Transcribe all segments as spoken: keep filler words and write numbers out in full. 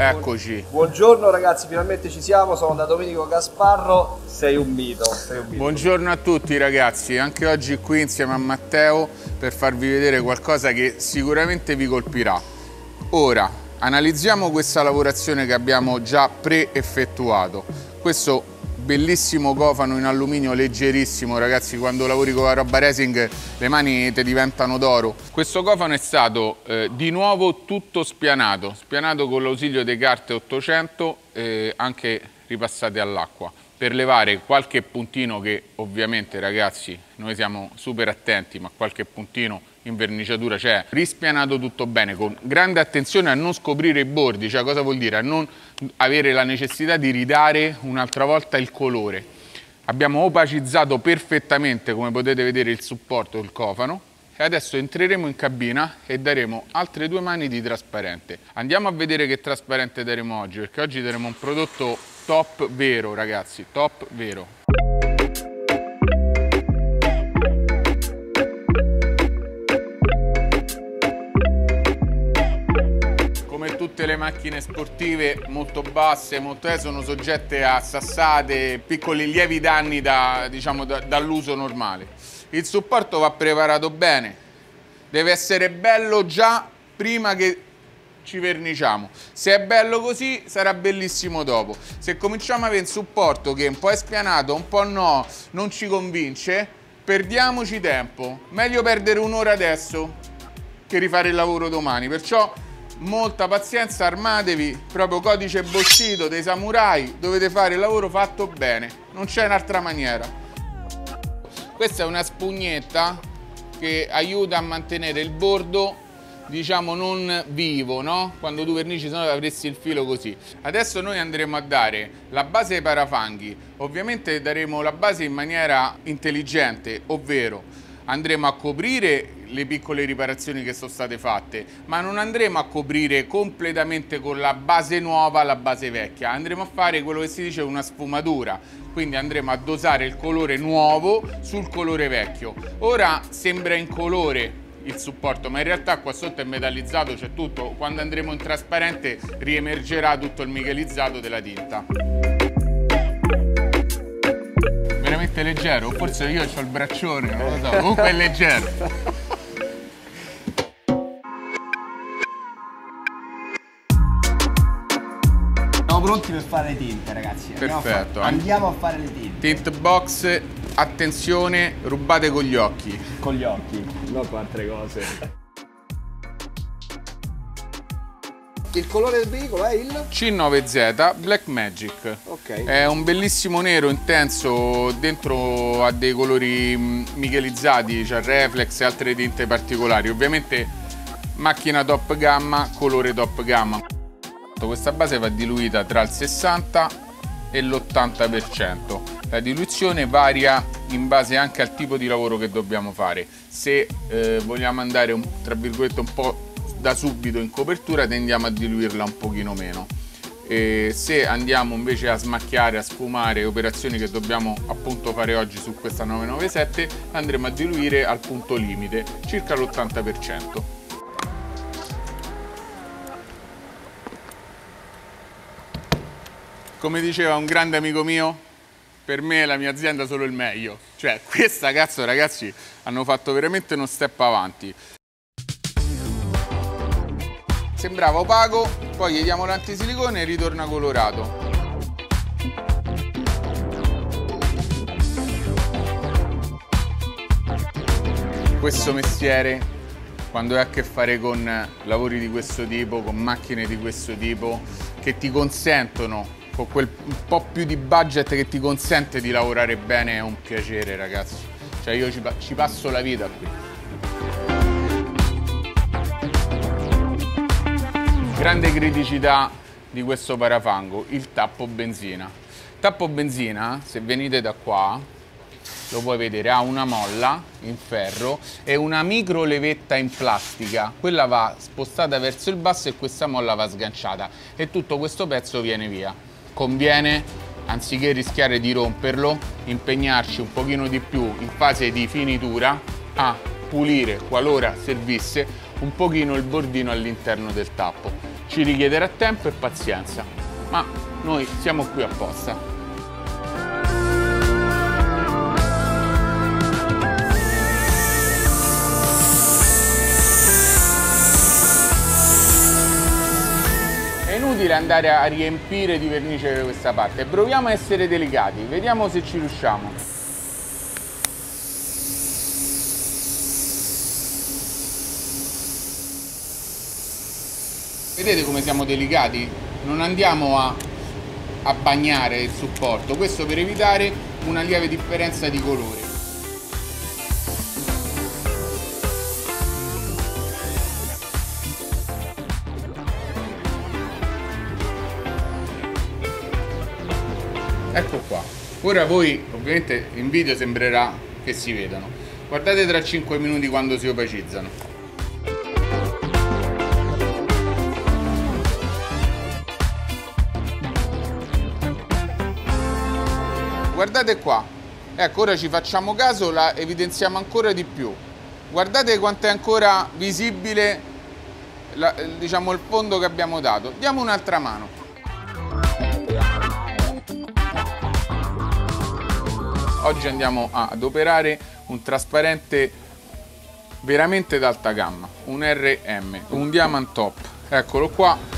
Eccoci. Buongiorno ragazzi, finalmente ci siamo, sono da Domenico Gasparro, sei un mito, sei un mito. Buongiorno a tutti ragazzi, anche oggi qui insieme a Matteo per farvi vedere qualcosa che sicuramente vi colpirà. Ora, analizziamo questa lavorazione che abbiamo già pre-effettuato. Questo bellissimo cofano in alluminio leggerissimo, ragazzi, quando lavori con la roba racing le mani te diventano d'oro. Questo cofano è stato eh, di nuovo tutto spianato, spianato con l'ausilio delle carte ottocento, eh, anche ripassate all'acqua, per levare qualche puntino che ovviamente, ragazzi, noi siamo super attenti, ma qualche puntino in verniciatura c'è. Rispianato tutto bene, con grande attenzione a non scoprire i bordi, cioè cosa vuol dire? A non avere la necessità di ridare un'altra volta il colore. Abbiamo opacizzato perfettamente, come potete vedere, il supporto del cofano e adesso entreremo in cabina e daremo altre due mani di trasparente. Andiamo a vedere che trasparente daremo oggi, perché oggi daremo un prodotto top vero, ragazzi, top vero. Le macchine sportive molto basse, molto eh, sono soggette a sassate, piccoli lievi danni da, diciamo, da, dall'uso normale. Il supporto va preparato bene, deve essere bello già prima che ci verniciamo. Se è bello così sarà bellissimo dopo. Se cominciamo ad avere un supporto che un po' è spianato, un po' no, non ci convince, perdiamoci tempo. Meglio perdere un'ora adesso che rifare il lavoro domani, perciò molta pazienza, armatevi, proprio codice Bushido dei samurai, dovete fare il lavoro fatto bene, non c'è un'altra maniera. Questa è una spugnetta che aiuta a mantenere il bordo, diciamo, non vivo, no? Quando tu vernici, se no avresti il filo così. Adesso noi andremo a dare la base ai parafanghi, ovviamente daremo la base in maniera intelligente, ovvero andremo a coprire le piccole riparazioni che sono state fatte, ma non andremo a coprire completamente con la base nuova la base vecchia, andremo a fare quello che si dice una sfumatura, quindi andremo a dosare il colore nuovo sul colore vecchio. Ora sembra incolore il supporto, ma in realtà qua sotto è metallizzato, c'è tutto, quando andremo in trasparente riemergerà tutto il michelizzato della tinta. Veramente leggero, forse io ho il braccione, non lo so, comunque è leggero. Siamo pronti per fare le tinte, ragazzi. Perfetto. Andiamo a fare le tinte. Tint box, attenzione, rubate con gli occhi. Con gli occhi, non con altre cose. Il colore del veicolo è il C nove Z Black Magic. Okay. È un bellissimo nero intenso, dentro ha dei colori michelizzati, c'è cioè reflex e altre tinte particolari. Ovviamente macchina top gamma, colore top gamma. Questa base va diluita tra il sessanta e l'ottanta per cento. La diluizione varia in base anche al tipo di lavoro che dobbiamo fare. Se eh, vogliamo andare un, tra virgolette un po' da subito in copertura, tendiamo a diluirla un pochino meno, e se andiamo invece a smacchiare, a sfumare, operazioni che dobbiamo appunto fare oggi su questa nove nove sette, andremo a diluire al punto limite, circa l'ottanta per cento. Come diceva un grande amico mio, per me e la mia azienda solo il meglio, cioè questa cazzo ragazzi hanno fatto veramente uno step avanti. Sembrava opaco, poi gli diamo l'antisilicone e ritorna colorato. Questo mestiere, quando hai a che fare con lavori di questo tipo, con macchine di questo tipo, che ti consentono, con quel po' più di budget che ti consente di lavorare bene, è un piacere ragazzi. Cioè io ci, ci passo la vita qui. Grande criticità di questo parafango, il tappo benzina. Tappo benzina, se venite da qua, lo puoi vedere, ha una molla in ferro e una micro levetta in plastica, quella va spostata verso il basso e questa molla va sganciata e tutto questo pezzo viene via. Conviene, anziché rischiare di romperlo, impegnarci un pochino di più in fase di finitura a pulire, qualora servisse, un pochino il bordino all'interno del tappo. Ci richiederà tempo e pazienza, ma noi siamo qui apposta. Andare a riempire di vernice questa parte, proviamo a essere delicati, vediamo se ci riusciamo. Vedete come siamo delicati? Non andiamo a, a bagnare il supporto, questo per evitare una lieve differenza di colore. Ecco qua, ora voi ovviamente in video sembrerà che si vedano, guardate tra cinque minuti quando si opacizzano. Guardate qua, ecco ora ci facciamo caso, la evidenziamo ancora di più, guardate quanto è ancora visibile la, diciamo, il fondo che abbiamo dato, diamo un'altra mano. Oggi andiamo ad operare un trasparente veramente d'alta gamma, un R M, un Diamond Top, eccolo qua.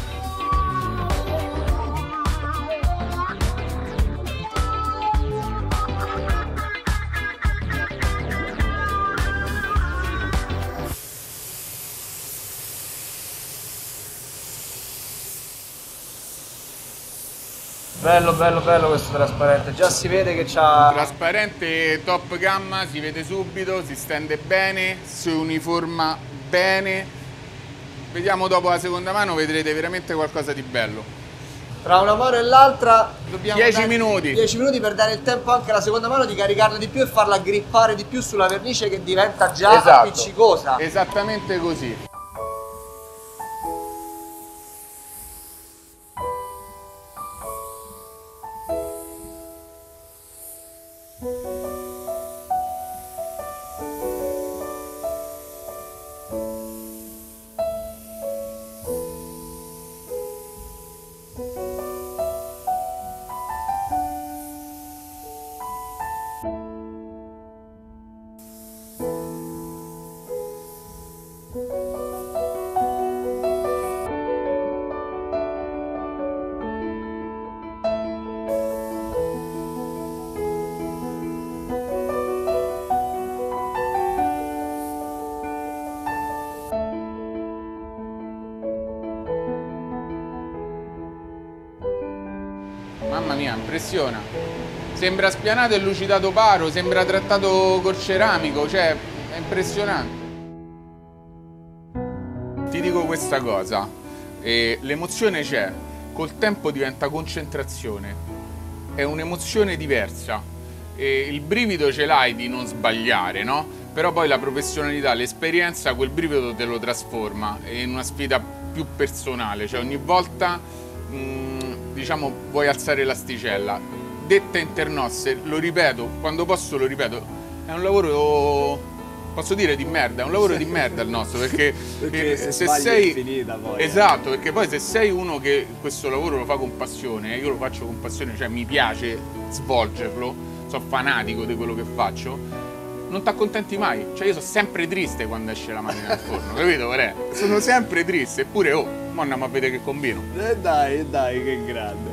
Bello, bello, bello questo trasparente, già si vede che c'ha... Trasparente top gamma, si vede subito, si stende bene, si uniforma bene. Vediamo dopo la seconda mano, vedrete veramente qualcosa di bello. Tra una mano e l'altra dobbiamo dieci minuti. dieci minuti per dare il tempo anche alla seconda mano di caricarla di più e farla grippare di più sulla vernice che diventa già esatto, appiccicosa. Esattamente così. Mamma mia, impressiona, sembra spianato e lucidato paro, sembra trattato col ceramico, cioè è impressionante. Ti dico questa cosa, eh, l'emozione c'è, col tempo diventa concentrazione, è un'emozione diversa, eh, il brivido ce l'hai di non sbagliare, no? Però poi la professionalità, l'esperienza, quel brivido te lo trasforma in una sfida più personale, cioè ogni volta... Mh, diciamo vuoi alzare l'asticella, detta internosse, lo ripeto, quando posso lo ripeto, è un lavoro, posso dire di merda, è un lavoro di merda il nostro, perché, perché eh, se, se sei... è finita poi. Esatto, eh. Perché poi se sei uno che questo lavoro lo fa con passione, io lo faccio con passione, cioè mi piace svolgerlo, sono fanatico di quello che faccio, non ti accontenti mai, cioè io sono sempre triste quando esce la macchina dal forno, capito qual è? Sono sempre triste, eppure oh, mo andiamo a vedere che combino. Eh dai, dai, che grande.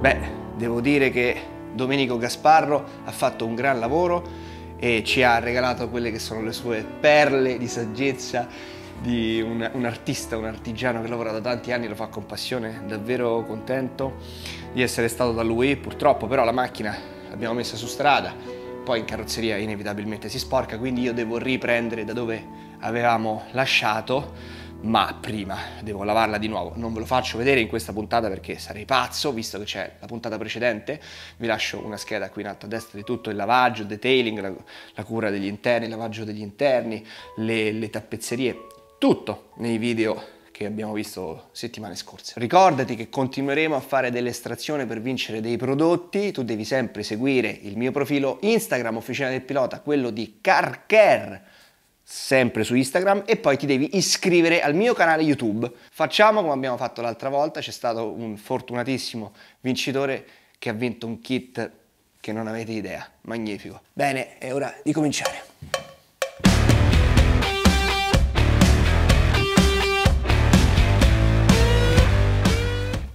Beh, devo dire che Domenico Gasparro ha fatto un gran lavoro e ci ha regalato quelle che sono le sue perle di saggezza di un, un artista, un artigiano che lavora da tanti anni, lo fa con passione, davvero contento di essere stato da lui. Purtroppo però la macchina l'abbiamo messa su strada, poi in carrozzeria inevitabilmente si sporca, quindi io devo riprendere da dove avevamo lasciato ma prima devo lavarla di nuovo. Non ve lo faccio vedere in questa puntata perché sarei pazzo, visto che c'è la puntata precedente. Vi lascio una scheda qui in alto a destra di tutto il lavaggio, il detailing, la, la cura degli interni, il lavaggio degli interni, le, le tappezzerie, tutto nei video che abbiamo visto settimane scorse. Ricordati che continueremo a fare dell'estrazione per vincere dei prodotti. Tu devi sempre seguire il mio profilo Instagram, Officina del Pilota, quello di Car Care, sempre su Instagram, e poi ti devi iscrivere al mio canale YouTube. Facciamo come abbiamo fatto l'altra volta, c'è stato un fortunatissimo vincitore che ha vinto un kit che non avete idea, magnifico. Bene, è ora di cominciare.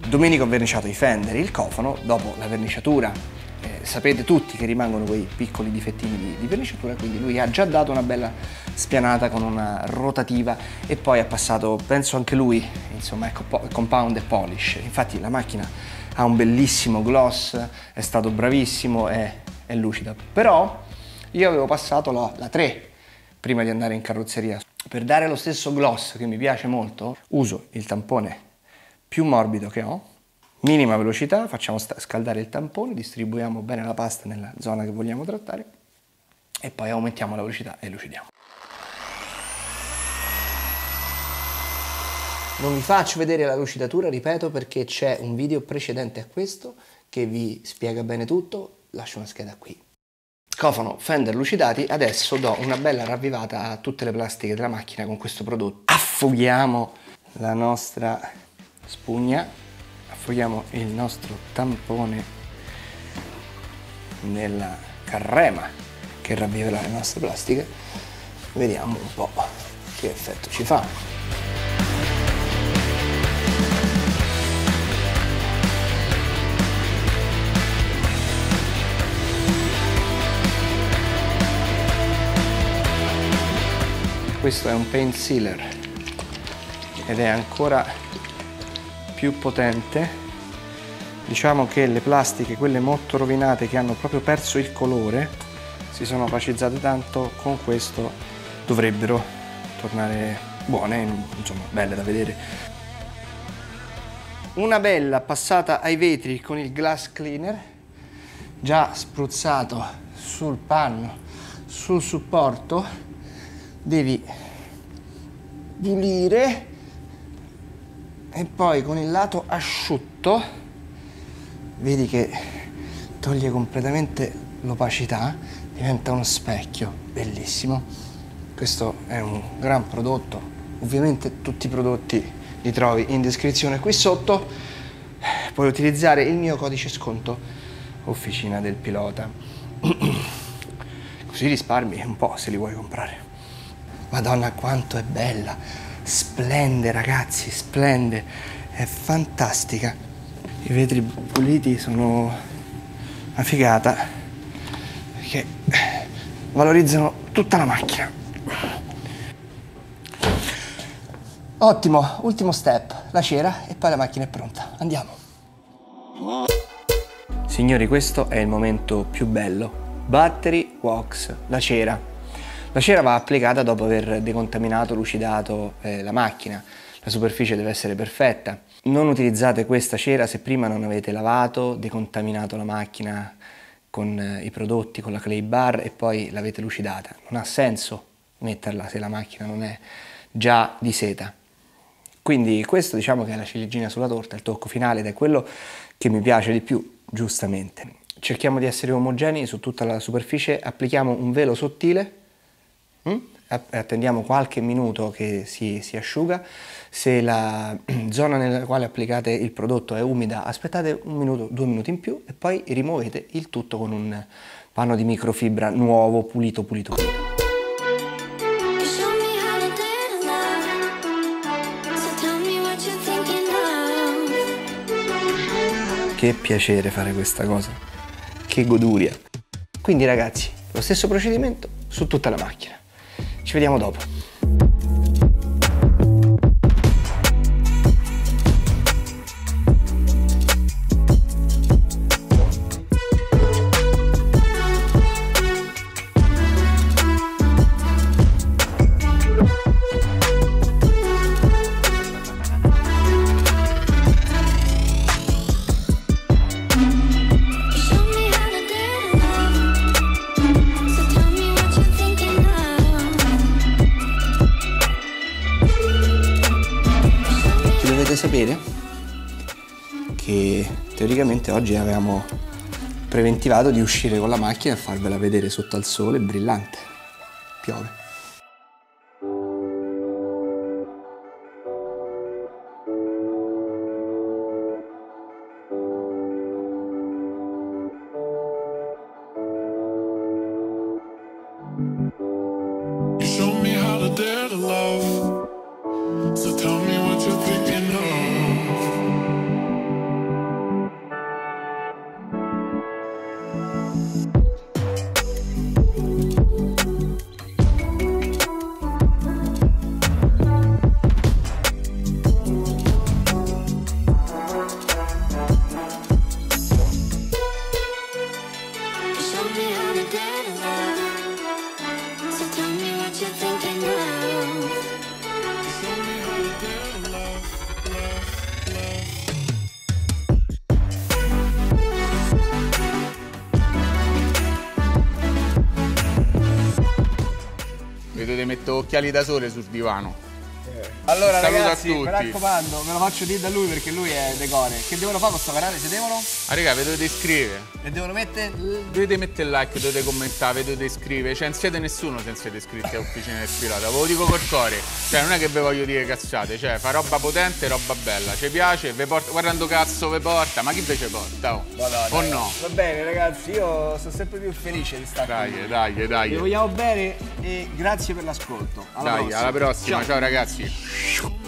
Domenico ha verniciato i fender, il cofano. Dopo la verniciatura eh, sapete tutti che rimangono quei piccoli difettini di, di verniciatura, quindi lui ha già dato una bella spianata con una rotativa e poi ha passato, penso anche lui, insomma, ecco, compound e polish. Infatti la macchina ha un bellissimo gloss, è stato bravissimo, è, è lucida. Però io avevo passato la, la tre prima di andare in carrozzeria. Per dare lo stesso gloss che mi piace molto uso il tampone più morbido che ho, minima velocità, facciamo scaldare il tampone, distribuiamo bene la pasta nella zona che vogliamo trattare e poi aumentiamo la velocità e lucidiamo. Non vi faccio vedere la lucidatura, ripeto, perché c'è un video precedente a questo che vi spiega bene tutto, lascio una scheda qui. Cofano, fender lucidati, adesso do una bella ravvivata a tutte le plastiche della macchina con questo prodotto. Affoghiamo la nostra spugna, affoghiamo il nostro tampone nella carrema che ravviverà le nostre plastiche, vediamo un po' che effetto ci fa. Questo è un penciller ed è ancora più potente. Diciamo che le plastiche, quelle molto rovinate, che hanno proprio perso il colore, si sono opacizzate tanto, con questo dovrebbero tornare buone, insomma belle da vedere. Una bella passata ai vetri con il glass cleaner, già spruzzato sul panno, sul supporto. Devi pulire e poi con il lato asciutto vedi che toglie completamente l'opacità, diventa uno specchio bellissimo. Questo è un gran prodotto, ovviamente tutti i prodotti li trovi in descrizione qui sotto. Puoi utilizzare il mio codice sconto Officina del Pilota così risparmi un po' se li vuoi comprare. Madonna, quanto è bella! Splende ragazzi, splende, è fantastica. I vetri puliti sono una figata perché valorizzano tutta la macchina. Ottimo, ultimo step, la cera e poi la macchina è pronta. Andiamo. Signori, questo è il momento più bello. Battery wax, la cera. La cera va applicata dopo aver decontaminato, lucidato eh, la macchina. La superficie deve essere perfetta. Non utilizzate questa cera se prima non avete lavato, decontaminato la macchina con eh, i prodotti, con la clay bar e poi l'avete lucidata. Non ha senso metterla se la macchina non è già di seta. Quindi questo, diciamo che è la ciliegina sulla torta, il tocco finale, ed è quello che mi piace di più, giustamente. Cerchiamo di essere omogenei su tutta la superficie, applichiamo un velo sottile. Attendiamo qualche minuto che si, si asciuga. Se la zona nella quale applicate il prodotto è umida, aspettate un minuto, due minuti in più e poi rimuovete il tutto con un panno di microfibra nuovo, pulito pulito pulito. Che piacere fare questa cosa, che goduria. Quindi ragazzi, lo stesso procedimento su tutta la macchina. Ci vediamo dopo. sapere che teoricamente oggi avevamo preventivato di uscire con la macchina e farvela vedere sotto al sole brillante. Piove. Vedete, metto occhiali da sole sul divano. Eh. Allora saluto ragazzi, a tutti. Mi raccomando, me lo faccio dire da lui perché lui è decore. Che devono fare questo canale? Se devono? Ah raga, vi dovete iscrivere. E devono mettere? Dovete mettere like, dovete commentare, dovete iscrivere. Cioè non siete nessuno se non siete iscritti a Officina del Pilota. Ve lo dico col cuore. Cioè non è che vi voglio dire cazzate. Cioè fa roba potente, roba bella. Ci piace, ve porta, guardando cazzo ve porta. Ma chi ve ce porta? Oh. Madonna, o no? Va bene ragazzi, io sono sempre più felice di stare dai, qui. Dai, dai, dai. Vi vogliamo bene e grazie per l'ascolto. Alla dai, prossima. Alla prossima. Ciao, ciao ragazzi.